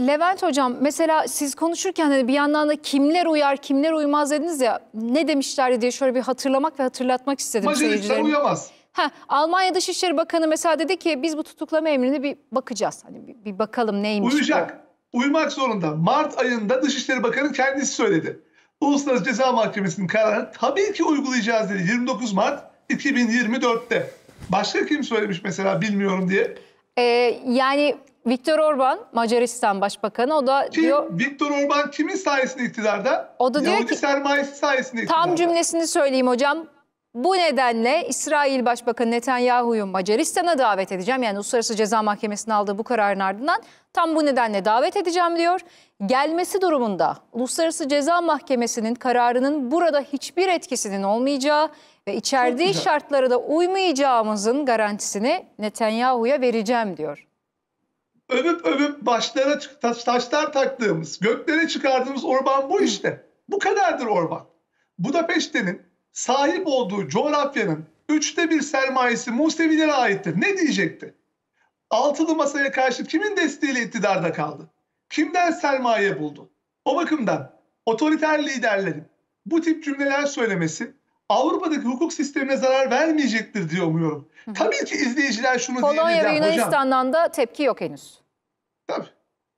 Levent hocam, mesela siz konuşurken hani bir yandan da kimler uyar kimler uymaz dediniz ya, ne demişlerdi diye şöyle bir hatırlamak ve hatırlatmak istedim. Mazelikler uyamaz. Ha, Almanya Dışişleri Bakanı mesela dedi ki biz bu tutuklama emrine bir bakacağız. Hani bir bakalım neymiş. Uyacak. Bu. Uymak zorunda. Mart ayında Dışişleri Bakanı kendisi söyledi. Uluslararası Ceza Mahkemesi'nin kararını tabii ki uygulayacağız dedi. 29 Mart 2024'te. Başka kim söylemiş mesela bilmiyorum diye. Yani Viktor Orban, Macaristan Başbakanı, o da diyor... Viktor Orban kimin sayesinde iktidarda? O da Yahudi diyor ki... sermayesi sayesinde iktidarda. Tam cümlesini söyleyeyim hocam. Bu nedenle İsrail Başbakanı Netanyahu'yu Macaristan'a davet edeceğim. Yani Uluslararası Ceza Mahkemesi'nin aldığı bu kararın ardından tam bu nedenle davet edeceğim diyor. Gelmesi durumunda Uluslararası Ceza Mahkemesi'nin kararının burada hiçbir etkisinin olmayacağı ve içerdiği şartlara da uymayacağımızın garantisini Netanyahu'ya vereceğim diyor. Övüp övüp başlara taşlar taktığımız, göklere çıkardığımız Orban bu işte. Bu kadardır Orban. Budapeşte'nin sahip olduğu coğrafyanın 1/3 sermayesi Musevilere aittir. Ne diyecekti? Altılı masaya karşı kimin desteğiyle iktidarda kaldı? Kimden sermaye buldu? O bakımdan otoriter liderlerin bu tip cümleler söylemesi Avrupa'daki hukuk sistemine zarar vermeyecektir diye umuyorum. Tabii ki izleyiciler şunu diyebilirler hocam. Polonya ve Yunanistan'dan da tepki yok henüz. Tabii.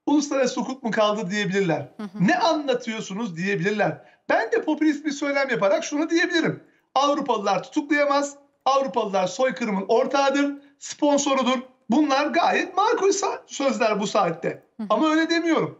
Uluslararası hukuk mu kaldı diyebilirler. Ne anlatıyorsunuz diyebilirler. Ben de popülist bir söylem yaparak şunu diyebilirim. Avrupalılar tutuklayamaz. Avrupalılar soykırımın ortağıdır, sponsorudur. Bunlar gayet makul sözler bu saatte. Ama öyle demiyorum.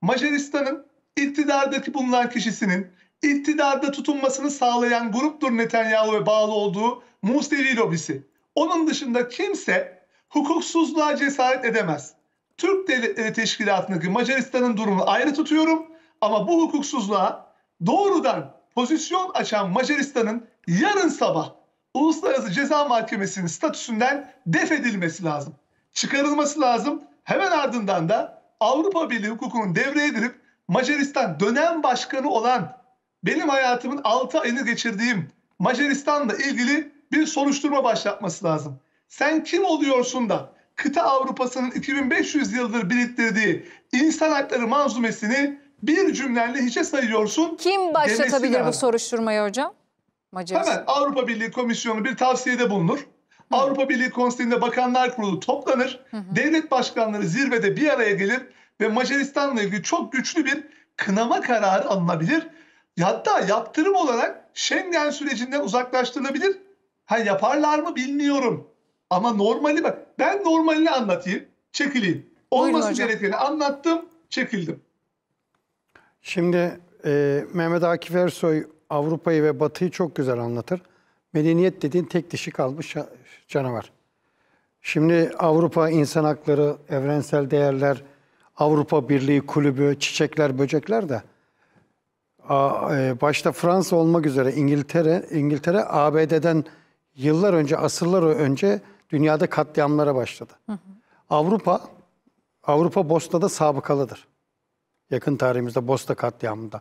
Macaristan'ın iktidardaki bulunan kişisinin iktidarda tutunmasını sağlayan gruptur Netanyahu ve bağlı olduğu Musevi lobisi. Onun dışında kimse hukuksuzluğa cesaret edemez. Türk Devletleri Teşkilatı'ndaki Macaristan'ın durumunu ayrı tutuyorum ama bu hukuksuzluğa doğrudan pozisyon açan Macaristan'ın yarın sabah Uluslararası Ceza Mahkemesi'nin statüsünden def edilmesi lazım. Çıkarılması lazım. Hemen ardından da Avrupa Birliği hukukunun devreye girip Macaristan dönem başkanı olan, benim hayatımın 6 ayını geçirdiğim Macaristan'la ilgili bir soruşturma başlatması lazım. Sen kim oluyorsun da kıta Avrupa'sının 2500 yıldır biriktirdiği insan hakları manzumesini bir cümlenle hiçe sayıyorsun? Kim başlatabilir bu soruşturmayı hocam? Macaristan. Hemen Avrupa Birliği Komisyonu bir tavsiyede bulunur. Avrupa Birliği Konseyi'nde Bakanlar Kurulu toplanır. Devlet başkanları zirvede bir araya gelir ve Macaristan'la ilgili çok güçlü bir kınama kararı alınabilir. Hatta yaptırım olarak Schengen sürecinden uzaklaştırılabilir. Ha, yaparlar mı bilmiyorum. Ama normali bak. Ben normalini anlatayım, çekileyim. Olması gerekeni anlattım, çekildim. Şimdi Mehmet Akif Ersoy Avrupa'yı ve Batı'yı çok güzel anlatır. Medeniyet dediğin tek dişi kalmış canavar. Şimdi Avrupa insan hakları, evrensel değerler, Avrupa Birliği kulübü, çiçekler, böcekler de başta Fransa olmak üzere İngiltere ABD'den yıllar önce, asırlar önce dünyada katliamlara başladı. Avrupa Bosna'da sabıkalıdır. Yakın tarihimizde Bosna katliamında.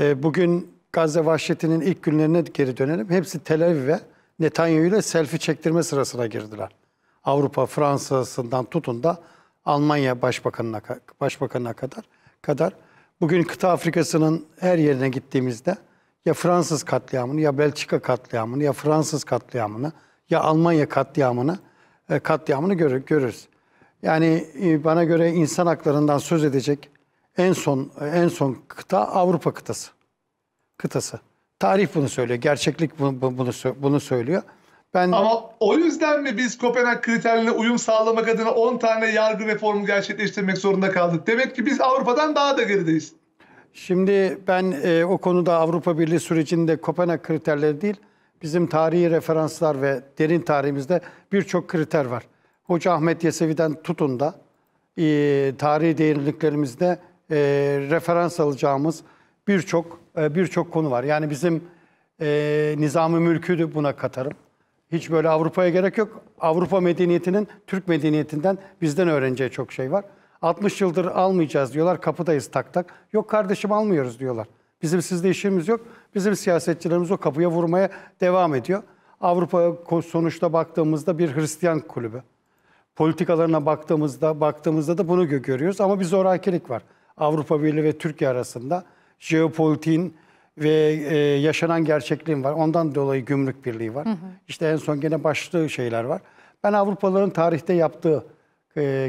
Bugün Gazze vahşetinin ilk günlerine geri dönelim. Hepsi Tel Aviv'e Netanyahu ile selfie çektirme sırasına girdiler. Avrupa, Fransa'sından tutun da Almanya Başbakanına kadar. Bugün kıta Afrika'sının her yerine gittiğimizde ya Fransız katliamını, ya Belçika katliamını, ya Fransız katliamını, ya Almanya katliamını görürüz. Yani bana göre insan haklarından söz edecek en son kıta Avrupa kıtası. Tarih bunu söylüyor, gerçeklik bunu söylüyor. Ama o yüzden mi biz Kopenhag kriterlerine uyum sağlamak adına 10 tane yargı reformu gerçekleştirmek zorunda kaldık? Demek ki biz Avrupa'dan daha da gerideyiz. Şimdi ben o konuda Avrupa Birliği sürecinde Kopenhag kriterleri değil, bizim tarihi referanslar ve derin tarihimizde birçok kriter var. Hoca Ahmet Yesevi'den tutun da tarihi derinliklerimizde referans alacağımız birçok konu var. Yani bizim Nizam-ı Mülk'ü de buna katarım. Hiç böyle Avrupa'ya gerek yok. Avrupa medeniyetinin, Türk medeniyetinden bizden öğreneceği çok şey var. 60 yıldır almayacağız diyorlar, kapıdayız tak tak. Yok kardeşim almıyoruz diyorlar. Bizim sizde işimiz yok. Bizim siyasetçilerimiz o kapıya vurmaya devam ediyor. Avrupa sonuçta baktığımızda bir Hristiyan kulübü. politikalarına baktığımızda da bunu görüyoruz. Ama bir zorakilik var Avrupa Birliği ve Türkiye arasında. Jeopolitiğin ve yaşanan gerçekliğin var. Ondan dolayı gümrük birliği var. Hı hı. İşte en son gene başlığı şeyler var. Ben Avrupalıların tarihte yaptığı,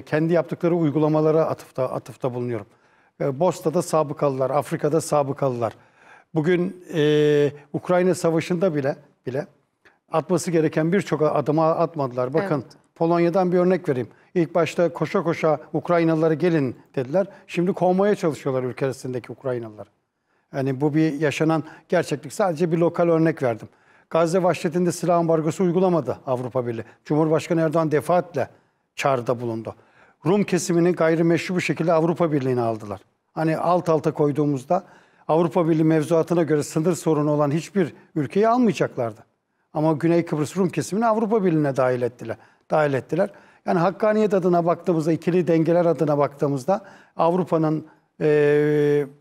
kendi yaptıkları uygulamalara atıfta bulunuyorum. Bosna'da sabıkalılar, Afrika'da sabıkalılar. Bugün Ukrayna Savaşı'nda bile atması gereken birçok adımı atmadılar. Bakın evet. Polonya'dan bir örnek vereyim. İlk başta koşa koşa Ukraynalılara gelin dediler. Şimdi kovmaya çalışıyorlar ülkesindeki Ukraynalılar. Yani bu bir yaşanan gerçeklik. Sadece bir lokal örnek verdim. Gazze vahşetinde silah ambargosu uygulamadı Avrupa Birliği. Cumhurbaşkanı Erdoğan defaatle çağrıda bulundu. Rum kesimini gayrimeşru bir şekilde Avrupa Birliği'ne aldılar. Hani alt alta koyduğumuzda Avrupa Birliği mevzuatına göre sınır sorunu olan hiçbir ülkeyi almayacaklardı. Ama Güney Kıbrıs Rum kesimini Avrupa Birliği'ne dahil ettiler. Yani hakkaniyet adına baktığımızda, ikili dengeler adına baktığımızda Avrupa'nın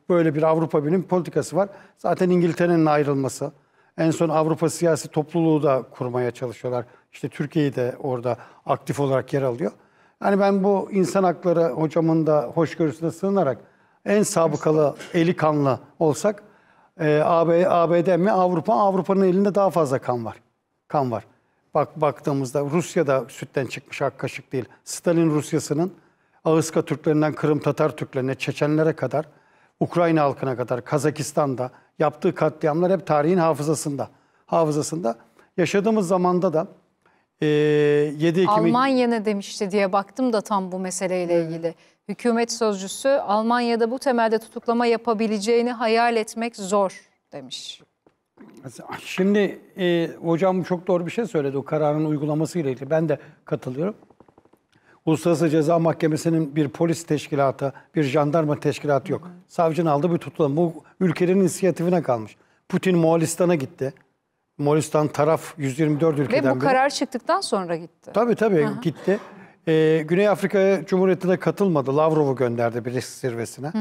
böyle bir Avrupa Birliği'nin politikası var. Zaten İngiltere'nin ayrılması. En son Avrupa Siyasi Topluluğu da kurmaya çalışıyorlar. İşte Türkiye'yi de orada aktif olarak yer alıyor. Yani ben bu insan hakları hocamın da hoşgörüsüne sığınarak en sabıkalı, eli kanlı olsak ABD mi Avrupa? Avrupa'nın elinde daha fazla kan var. Baktığımızda Rusya da sütten çıkmış ak kaşık değil. Stalin Rusyası'nın Ağızka Türklerinden Kırım Tatar Türklerine, Çeçenlere kadar, Ukrayna halkına kadar, Kazakistan'da yaptığı katliamlar hep tarihin hafızasında. Yaşadığımız zamanda da 7 Ekim... Almanya ne demişti diye baktım da tam bu meseleyle ilgili. Hükümet sözcüsü Almanya'da bu temelde tutuklama yapabileceğini hayal etmek zor demiş. Şimdi hocam çok doğru bir şey söyledi. O kararın uygulaması ile ilgili ben de katılıyorum. Uluslararası Ceza Mahkemesi'nin bir polis teşkilatı, bir jandarma teşkilatı yok. Hı hı. Savcının aldığı bir tutuklama. Bu ülkelerin inisiyatifine kalmış. Putin Moğolistan'a gitti. Moğolistan taraf 124 ülkeden ve bu karar çıktıktan sonra gitti. Tabii hı hı. Gitti. Güney Afrika Cumhuriyeti'ne katılmadı. Lavrov'u gönderdi bir risk zirvesine.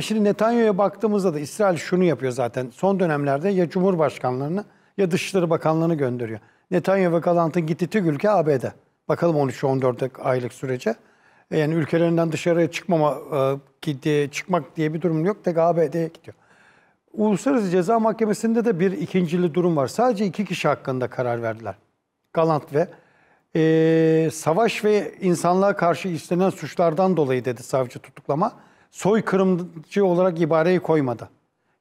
Şimdi Netanyahu'ya baktığımızda da İsrail şunu yapıyor zaten. Son dönemlerde ya Cumhurbaşkanlarını ya Dışişleri Bakanlarını gönderiyor. Netanyahu ve Gallant'ın gittiği tek ülke ABD. Bakalım 13-14 aylık sürece. Yani ülkelerinden dışarıya çıkmak diye bir durum yok. Tek ABD'ye gidiyor. Uluslararası Ceza Mahkemesi'nde de bir ikincili durum var. Sadece 2 kişi hakkında karar verdiler. Gallant ve savaş ve insanlığa karşı işlenen suçlardan dolayı dedi savcı tutuklama. Soykırımcı olarak ibareyi koymadı.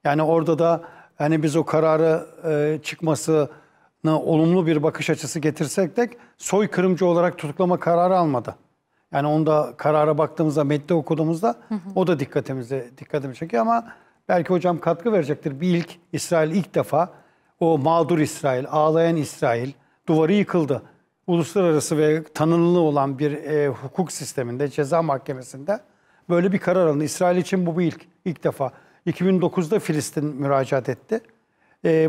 Yani orada da hani biz o kararı çıkmasına olumlu bir bakış açısı getirsek de soykırımcı olarak tutuklama kararı almadı. Yani onda karara baktığımızda, metni okuduğumuzda o da dikkatimi çekiyor ama belki hocam katkı verecektir. İsrail ilk defa o mağdur İsrail, ağlayan İsrail duvarı yıkıldı. Uluslararası ve tanınılı olan bir hukuk sisteminde, ceza mahkemesinde böyle bir karar alındı. İsrail için bu ilk defa. 2009'da Filistin müracaat etti.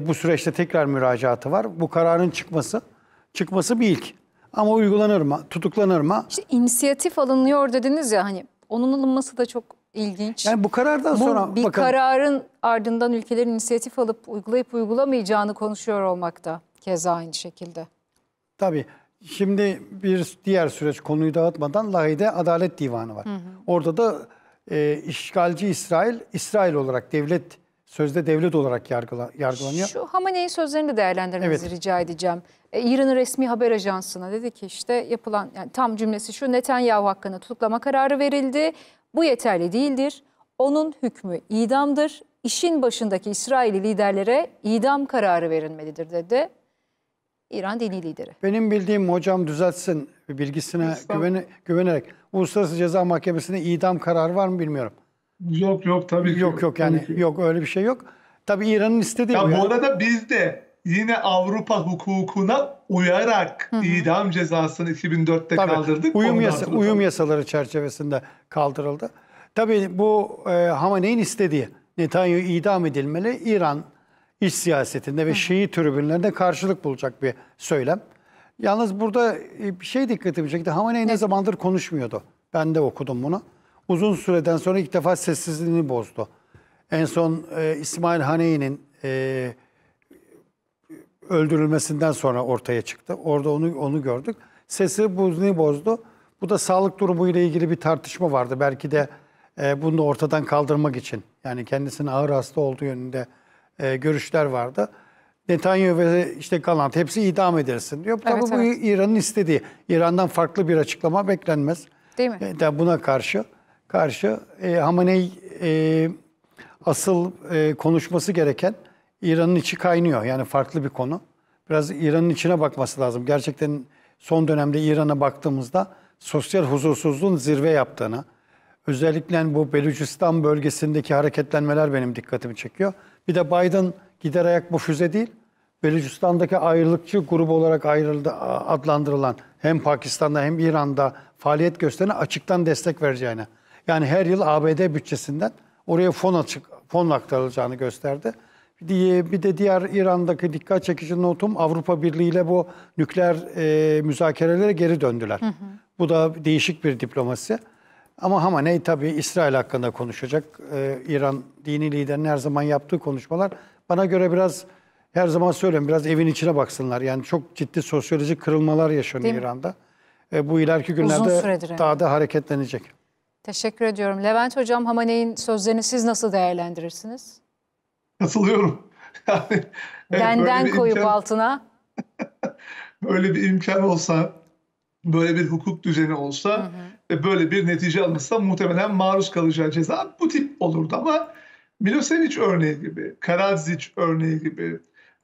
Bu süreçte tekrar müracaatı var. Bu kararın çıkması bir ilk. Ama uygulanır mı? Tutuklanır mı? İşte inisiyatif alınıyor dediniz ya, hani onun alınması da çok ilginç. Yani bu karardan sonra... Kararın ardından ülkelerin inisiyatif alıp uygulayıp uygulamayacağını konuşuyor olmakta. Keza aynı şekilde. Tabii. Şimdi bir diğer süreç, konuyu dağıtmadan, Lahey'de Adalet Divanı var. Hı hı. Orada da işgalci İsrail olarak sözde devlet olarak yargılanıyor. Şu Hamaney'in sözlerini değerlendirmenizi rica edeceğim. İran'ın resmi haber ajansına dedi ki işte yapılan, yani tam cümlesi şu: Netanyahu hakkında tutuklama kararı verildi. Bu yeterli değildir. Onun hükmü idamdır. İşin başındaki İsraili liderlere idam kararı verilmelidir dedi. İran dini lideri. Benim bildiğim, hocam düzeltsin, bilgisine güvenerek, Uluslararası Ceza Mahkemesi'ne idam kararı var mı bilmiyorum. Yok tabii ki. Yok yani yok, öyle bir şey yok. Tabii İran'ın istediği. Ya bu arada biz de yine Avrupa hukukuna uyarak idam cezasını 2004'te kaldırdık. Uyum yasaları çerçevesinde kaldırıldı. Tabii bu Hamaney'in istediği, Netanyahu idam edilmeli. İran İç siyasetinde ve Şii tribünlerinde karşılık bulacak bir söylem. Yalnız burada bir şey dikkatimi çekti. Hamaney ne zamandır konuşmuyordu. Ben de okudum bunu. Uzun süreden sonra ilk defa sessizliğini bozdu. En son İsmail Haney'nin öldürülmesinden sonra ortaya çıktı. Orada onu gördük. sesi bozdu. Bu da sağlık durumu ile ilgili bir tartışma vardı. Belki de bunu ortadan kaldırmak için, yani kendisinin ağır hasta olduğu yönünde görüşler vardı. Netanyahu ve işte Galant, hepsi idam edersin diyor. Tabii evet, bu İran'ın istediği. İran'dan farklı bir açıklama beklenmez. Değil mi? Buna karşı Hamaney asıl konuşması gereken, İran'ın içi kaynıyor. Yani farklı bir konu. Biraz İran'ın içine bakması lazım. Gerçekten son dönemde İran'a baktığımızda sosyal huzursuzluğun zirve yaptığını, özellikle bu Belucistan bölgesindeki hareketlenmeler benim dikkatimi çekiyor. Bir de Biden gider ayak bu füze değil, Belucistan'daki ayrılıkçı grubu olarak adlandırılan hem Pakistan'da hem İran'da faaliyet gösterene açıktan destek vereceğine, yani her yıl ABD bütçesinden oraya fon aktarılacağını gösterdi. Bir de diğer İran'daki dikkat çekici notum, Avrupa Birliği ile bu nükleer müzakerelere geri döndüler. Hı hı. Bu da değişik bir diplomasi. Ama Hamaney tabii İsrail hakkında konuşacak. İran dini liderinin her zaman yaptığı konuşmalar bana göre biraz, her zaman söylüyorum, biraz evin içine baksınlar. Yani çok ciddi sosyolojik kırılmalar yaşanıyor İran'da. Bu ileriki günlerde daha da hareketlenecek. Teşekkür ediyorum. Levent Hocam, Hamaney'in sözlerini siz nasıl değerlendirirsiniz? Katılıyorum. Yani, benden koyup imkan, altına. Böyle bir imkan olsa, böyle bir hukuk düzeni olsa, hı hı, ve böyle bir netice alınırsa muhtemelen maruz kalacağı ceza bu tip olurdu. Ama Milosevic örneği gibi, Karadzic örneği gibi,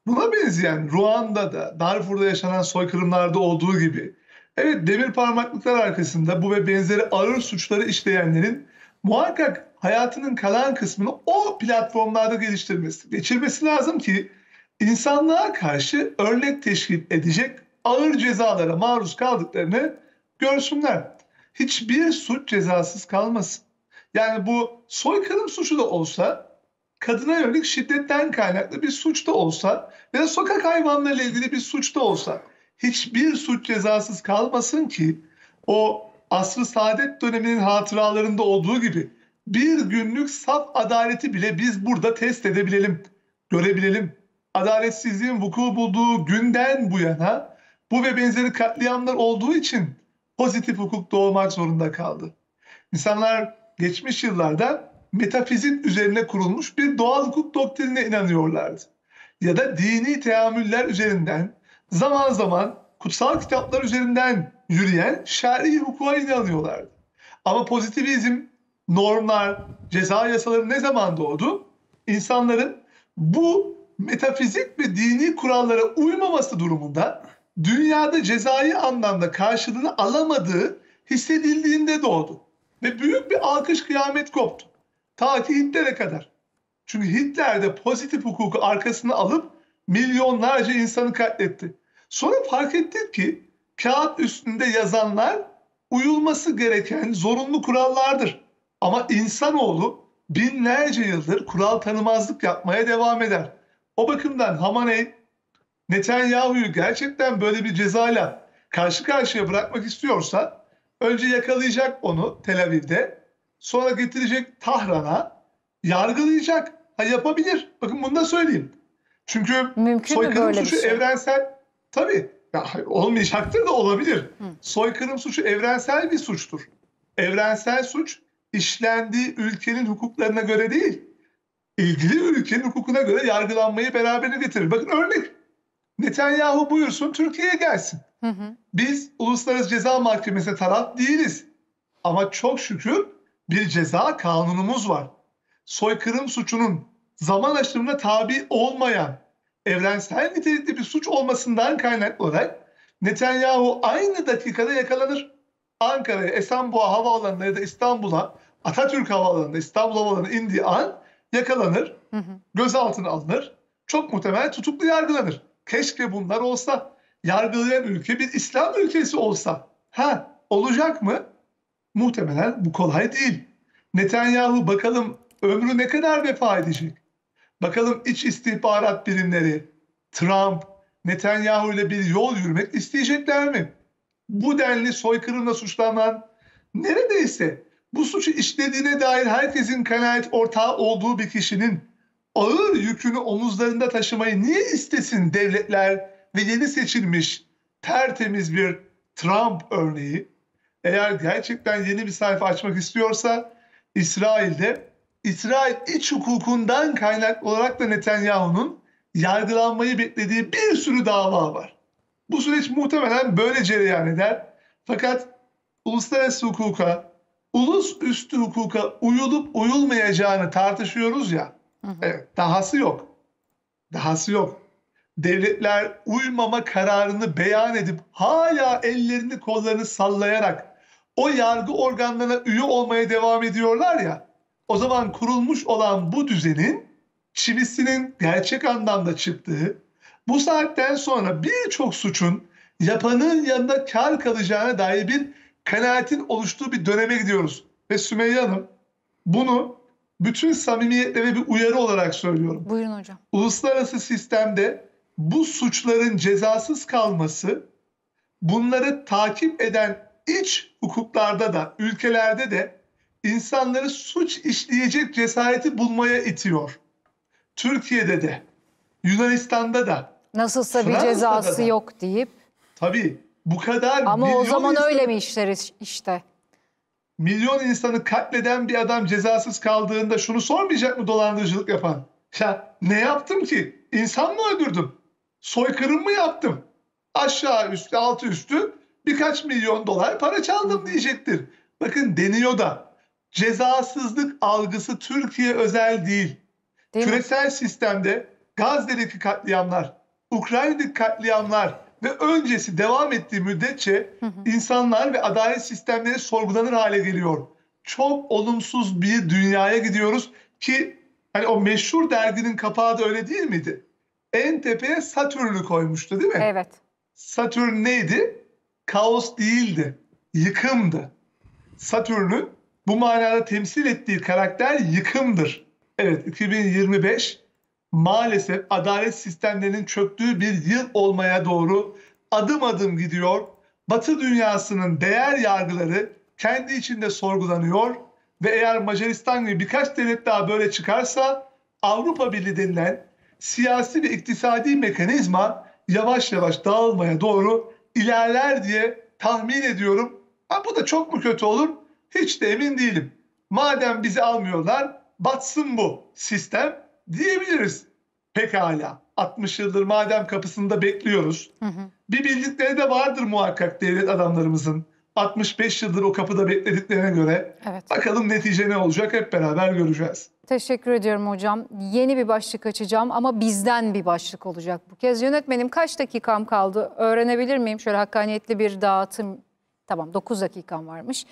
buna benzeyen Ruanda'da, Darfur'da yaşanan soykırımlarda olduğu gibi, evet, demir parmaklıklar arkasında bu ve benzeri ağır suçları işleyenlerin muhakkak hayatının kalan kısmını o platformlarda geçirmesi lazım ki insanlığa karşı örnek teşkil edecek ağır cezalara maruz kaldıklarını görsünler. Hiçbir suç cezasız kalmasın. Yani bu soykırım suçu da olsa, kadına yönelik şiddetten kaynaklı bir suç da olsa ya da sokak hayvanlarıyla ilgili bir suç da olsa hiçbir suç cezasız kalmasın ki o Asr-ı Saadet döneminin hatıralarında olduğu gibi bir günlük saf adaleti bile biz burada test edebilelim, görebilelim. Adaletsizliğin vuku bulduğu günden bu yana bu ve benzeri katliamlar olduğu için pozitif hukuk doğmak zorunda kaldı. İnsanlar geçmiş yıllarda metafizik üzerine kurulmuş bir doğal hukuk doktrinine inanıyorlardı. Ya da dini teamüller üzerinden, zaman zaman kutsal kitaplar üzerinden yürüyen şer'i hukuka inanıyorlardı. Ama pozitivizm, normlar, ceza yasaları ne zaman doğdu? İnsanların bu metafizik ve dini kurallara uymaması durumunda dünyada cezai anlamda karşılığını alamadığı hissedildiğinde doğdu. Ve büyük bir alkış kıyamet koptu. Ta ki Hitler'e kadar. Çünkü Hitler de pozitif hukuku arkasına alıp milyonlarca insanı katletti. Sonra fark ettik ki kağıt üstünde yazanlar uyulması gereken zorunlu kurallardır. Ama insanoğlu binlerce yıldır kural tanımazlık yapmaya devam eder. O bakımdan Hamaney, Netanyahu'yu gerçekten böyle bir cezayla karşı karşıya bırakmak istiyorsa önce yakalayacak onu Tel Aviv'de, sonra getirecek Tahran'a, yargılayacak. Ha, yapabilir. Bakın bunu da söyleyeyim. Çünkü mümkün soykırım suçu şey, evrensel, tabii ya, olmayacaktır da olabilir. Hı. Soykırım suçu evrensel bir suçtur. Evrensel suç işlendiği ülkenin hukuklarına göre değil, ilgili ülkenin hukukuna göre yargılanmayı beraberine getirir. Bakın örnek, Netanyahu buyursun Türkiye'ye gelsin. Hı hı. Biz Uluslararası Ceza Mahkemesi'ne taraf değiliz. Ama çok şükür bir ceza kanunumuz var. Soykırım suçunun zaman aşımına tabi olmayan, evrensel nitelikli bir suç olmasından kaynaklı olarak Netanyahu aynı dakikada yakalanır. Ankara'ya, Esenboğa Havaalanı'na ya da İstanbul'a, Atatürk Havaalanı'na, İstanbul Havaalanı'na indiği an yakalanır, hı hı, gözaltına alınır, çok muhtemel tutuklu yargılanır. Keşke bunlar olsa, yargılayan ülke bir İslam ülkesi olsa. Ha, olacak mı? Muhtemelen bu kolay değil. Netanyahu bakalım ömrü ne kadar vefa edecek? Bakalım iç istihbarat birimleri, Trump, Netanyahu ile bir yol yürümek isteyecekler mi? Bu denli soykırımla suçlanan, neredeyse bu suçu işlediğine dair herkesin kanaat ortağı olduğu bir kişinin ağır yükünü omuzlarında taşımayı niye istesin devletler ve yeni seçilmiş tertemiz bir Trump örneği eğer gerçekten yeni bir sayfa açmak istiyorsa İsrail iç hukukundan kaynaklı olarak da Netanyahu'nun yargılanmayı beklediği bir sürü dava var. Bu süreç muhtemelen böyle cereyan eder. Fakat uluslararası hukuka, ulus üstü hukuka uyulup uyulmayacağını tartışıyoruz ya. Evet, dahası yok. Dahası yok. Devletler uymama kararını beyan edip hala ellerini kollarını sallayarak o yargı organlarına üye olmaya devam ediyorlar ya. O zaman kurulmuş olan bu düzenin çivisinin gerçek anlamda çıktığı, bu saatten sonra birçok suçun yapanın yanında kar kalacağına dair bir kanaatin oluştuğu bir döneme gidiyoruz. Ve Sümeyye Hanım, bunu bütün samimiyetle ve bir uyarı olarak söylüyorum. Buyurun hocam. Uluslararası sistemde bu suçların cezasız kalması, bunları takip eden iç hukuklarda da, ülkelerde de insanları suç işleyecek cesareti bulmaya itiyor. Türkiye'de de, Yunanistan'da da. Nasılsa Fransa'da bir cezası da yok deyip. Tabii bu kadar. Ama o zaman insanı, öyle mi işleriz işte? Milyon insanı katleden bir adam cezasız kaldığında şunu sormayacak mı dolandırıcılık yapan? Ya ne yaptım ki? İnsan mı öldürdüm? Soykırım mı yaptım? Aşağı üstü, altı üstü birkaç milyon dolar para çaldım diyecektir. Bakın deniyor da cezasızlık algısı Türkiye özel değil. Küresel sistemde Gazze'deki katliamlar, Ukrayna'daki katliamlar ve öncesi devam ettiği müddetçe insanlar ve adalet sistemleri sorgulanır hale geliyor. Çok olumsuz bir dünyaya gidiyoruz ki hani o meşhur derginin kapağı da öyle değil miydi? En tepeye Satürn'ü koymuştu değil mi? Evet. Satürn neydi? Kaos değildi, yıkımdı. Satürn'ün bu manada temsil ettiği karakter yıkımdır. Evet, 2025 maalesef adalet sistemlerinin çöktüğü bir yıl olmaya doğru adım adım gidiyor. Batı dünyasının değer yargıları kendi içinde sorgulanıyor ve eğer Macaristan gibi birkaç devlet daha böyle çıkarsa Avrupa Birliği denilen siyasi ve iktisadi mekanizma yavaş yavaş dağılmaya doğru ilerler diye tahmin ediyorum. Ha, bu da çok mu kötü olur? Hiç de emin değilim. Madem bizi almıyorlar, batsın bu sistem diyebiliriz. Pekala. 60 yıldır madem kapısında bekliyoruz. Bir bildikleri de vardır muhakkak devlet adamlarımızın. 65 yıldır o kapıda beklediklerine göre. Evet. Bakalım netice ne olacak, hep beraber göreceğiz. Teşekkür ediyorum hocam. Yeni bir başlık açacağım ama bizden bir başlık olacak bu kez. Yönetmenim, kaç dakikam kaldı? Öğrenebilir miyim? Şöyle hakkaniyetli bir dağıtım. Tamam, 9 dakikam varmış.